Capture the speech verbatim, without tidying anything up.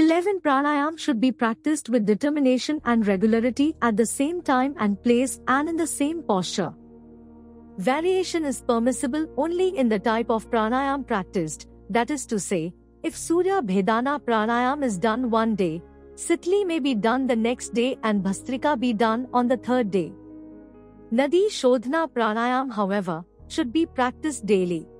eleven Pranayam should be practiced with determination and regularity at the same time and place and in the same posture. Variation is permissible only in the type of pranayam practiced, that is to say, if Surya Bhedana pranayam is done one day, Sitli may be done the next day and Bhastrika be done on the third day. Nadi Shodhana pranayam, however, should be practiced daily.